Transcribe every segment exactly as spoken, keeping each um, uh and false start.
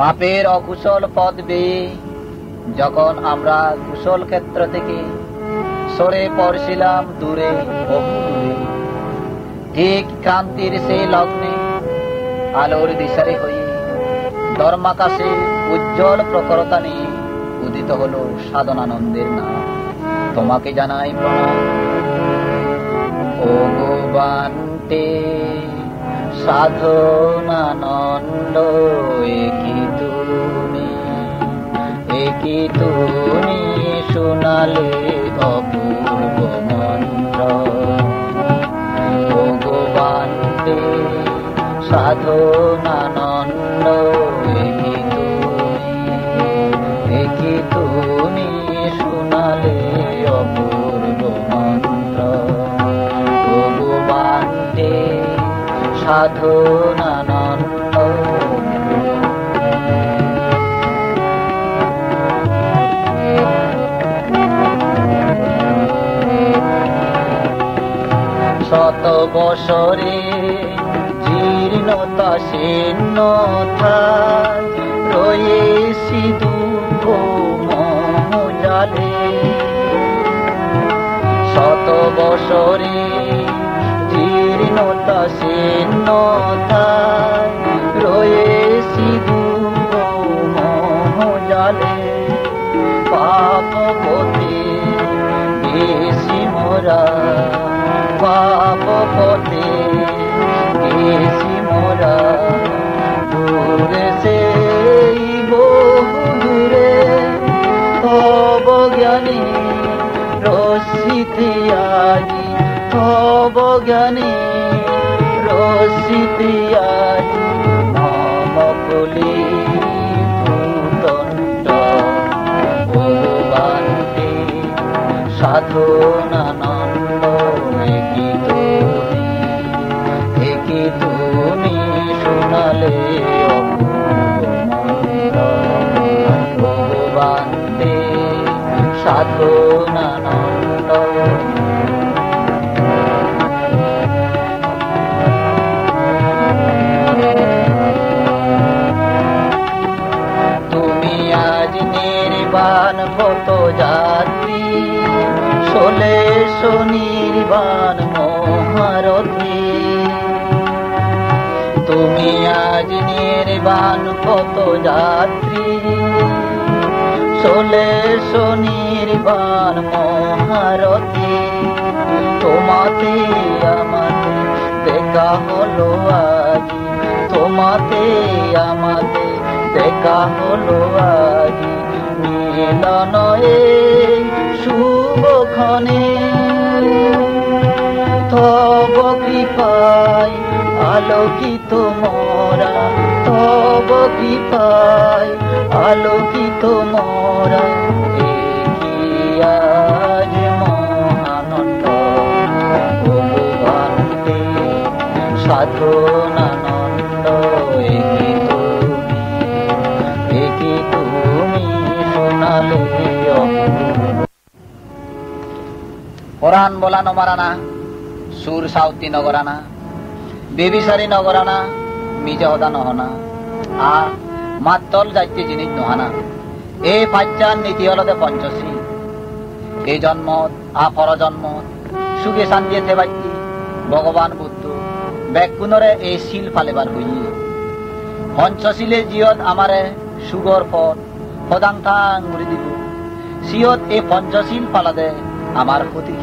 পাপের অকুশল পথ বেয়ে যখন আমরা কুশল ক্ষেত্র থেকে সরে পড়ছিলাম দূরে বহু দূরে, ঠিক ক্রান্তির সেই লগ্নে আলোর দিশারি হয়ে ধর্মাকাশে উজ্জ্বল প্রখরতা নিয়ে উদিত হলো সাধনানন্দের নাম। তোমাকে জানাই প্রণাম। ওগো ভান্তে সাধনানন্দ একি তুমি একি তুমি শোনালে অপূর্ব মন্ত্র। ওগো ভান্তে সাধনানন্দ একি তুমি একি তুমি শোনালে অপূর্ব মন্ত্র। ওগো ভান্তে সাধনানন্দ। শত বছরে জীর্ণতা শীর্ণ থাক রয়েছি দুর্গম জালে, শত বছরে জীর্ণতা শীর্ণ থাক রয়েছি দুর্গম জালে, পাপ পথে বেশি মোরা পাপ পথে বেশি মোরা দূরে সেই বহু দূরে তব জ্ঞানী রসিতে আজি তব জ্ঞানী রসিতে আজি মম কলি ভূতণ্ড। ওগো ভান্তে সাধনানন্দ একি তুমি একি তুমি শোনালে অপূর্ব। ওগো ভান্তে সাধনানন্দ। তুমি আজ নির্বাণ কত যাত্রী চলে সুনির্বাণ মহারথী, তুমি আজ নির্বাণ কত যাত্রী চলে সুনির্বাণ মহারথী, তোমাতে আমাতে দেখা হলো আজি তোমাতে আমাতে দেখা হলো আজি মিলন এই শুভক্ষণে তব কৃপায় আলোকিত মোরা তব কৃপায় আলোকিত মোরা একি আজ মহানন্দ। ওগো ভান্তে সাধনানন্দ একি তুমি একি তুমি শোনালে অপূর্ব। কোরআন বলানো মারানা সুর সাউতি নগরানা বেবিসারি নগরানা মিজহদা নহনা আ মাতল যাইতে জিনিস নহনা এ পাঁচান নীতি হলদে পঞ্চশী এ জন্ম আ পরজন্ম সুগে সান্দিয়েতে বাচ্চি ভগবান বুদ্ধ ব্যাকুণরে এই শিল ফালেবার হইয়ে পঞ্চশীলে জিয়ত আমারে সুগর পথ পদাংথাং মুড়ি দিব সিয়ত এ পঞ্চশীল ফালাদে আমার প্রতি।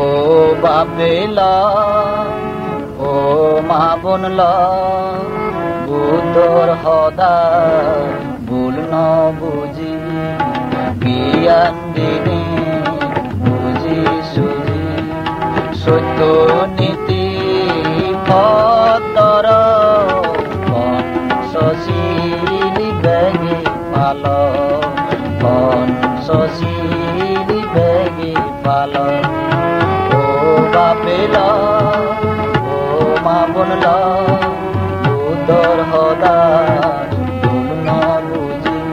ও বাবেলা ও মাবনলা বুদ্ধর হদা ভুল না বুঝি বিয়ান দিনে বুঝি সুজি সত্য নীতি পতর পঞ্চশীল বেগে পাল পঞ্চশীল বেগে পাল। বেলা ও মা বনলা বুদ্ধর হদা তুলনা বুঝি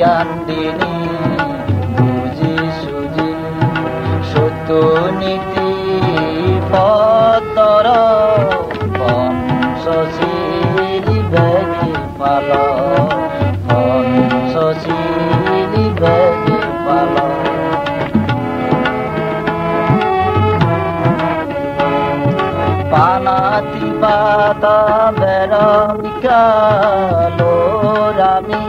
জ্ঞান দিনে বুঝি সুজি সত্য নীতি পতর Panchsheel Pata Veronica Lorami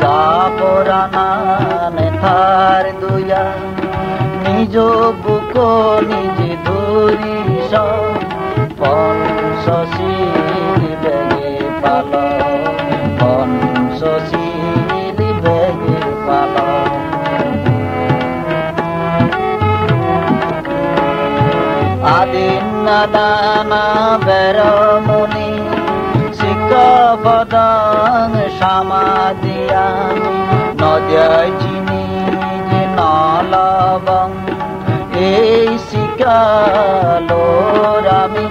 Japorana Nethar Duya Nijo Buko Niji Duri Shau Pon Sosili Begi Pala Pon Sosili Begi Pala Adinna Dana Veromuni Sikha Vadang Samadhyami Nadyai Chini Jinalabam Ei Sikha Lorami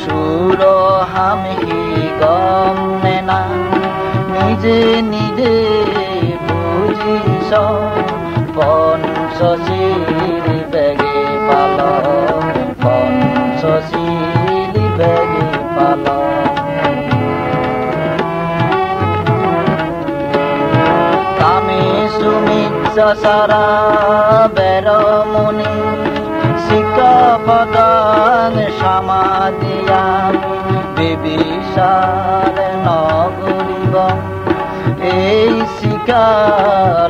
Shuro Hami Gamnena Nije Nije Bujisho Ponso Siri Begi Palo Sosili begi pala Kami sumitsa sara beromuni Sikha padan samadhyam Bibishar naguribam Ei sikha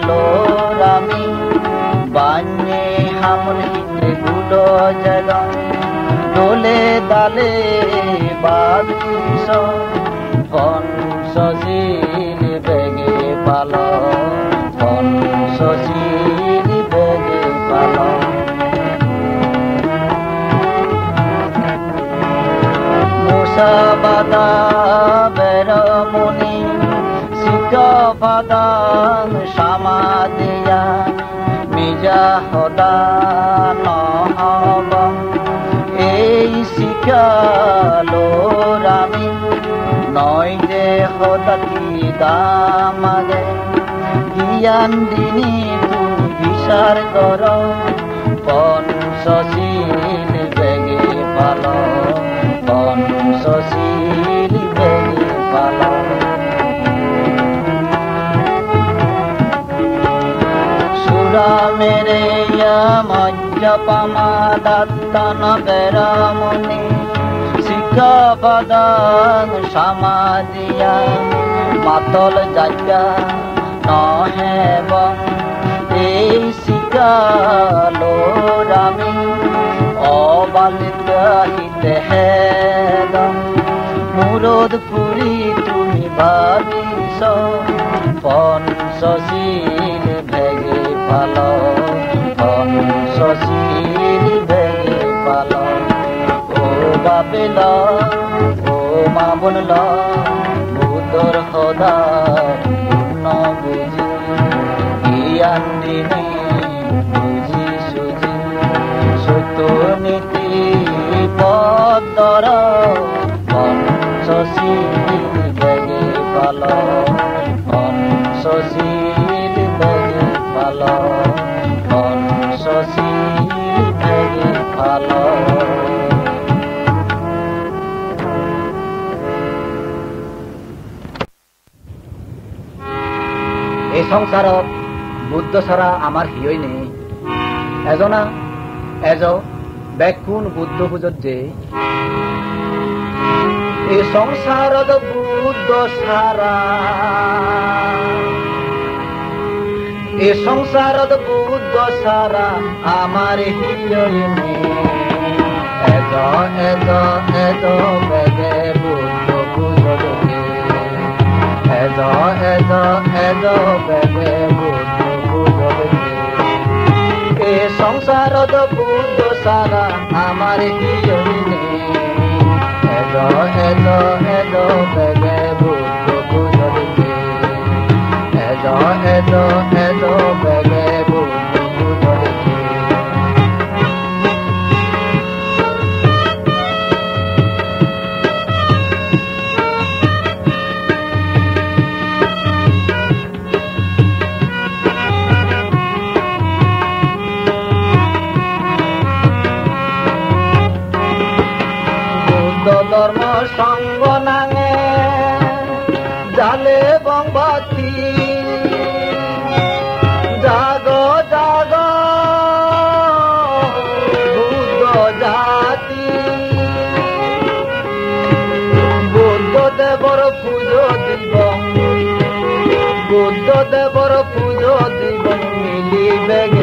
lorami Banye hamrite gudo jagam Dole dale badisho Ponso sili begi palo Ponso sili begi palo Musa bada veromuni Sikha badan samadhiya Mija hoda nohabam Ei sikha lorami Noi de hota ki damage Gyan dini tu bishar goro Ponso sili begi palo Ponso sili begi palo Sura mere yama Japama Dattana Veramuni Sikha Padan Samadhiya Matol Jaya Nohevam Ei Sikha Lorami Obalita Hitehedam Murod Puri Tumi Bhaviso Ponso Sili Bhegi Palo Ponso sili begi palo O babila, o mabunla Butor khoda, unna buji Iyan dini, buji suji Sutur niti, poddara Ponso sili begi palo Ponso sili begi palo এই সংসারত বুদ্ধ ছাড়া আমার হিয়ই নেই এজনা age বেকুন Buddha বুঝত যে এই সংসারত বুদ্ধ ছাড়া এই সংসারত বুদ্ধ ছাড়া আমার হিয়ই নেই এজ এজ এজ বেদে Buddha বুঝত Edo, edo, edo, bebe, buddho, buddho, bebe E samsara da buddho sara, amare hiyo hine Edo, edo, edo, bebe, buddho, buddho, bebe Edo, edo, edo, bebe, buddho সঙ্গনাঙে জালে বংবতি জাগ Edo,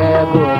Edo,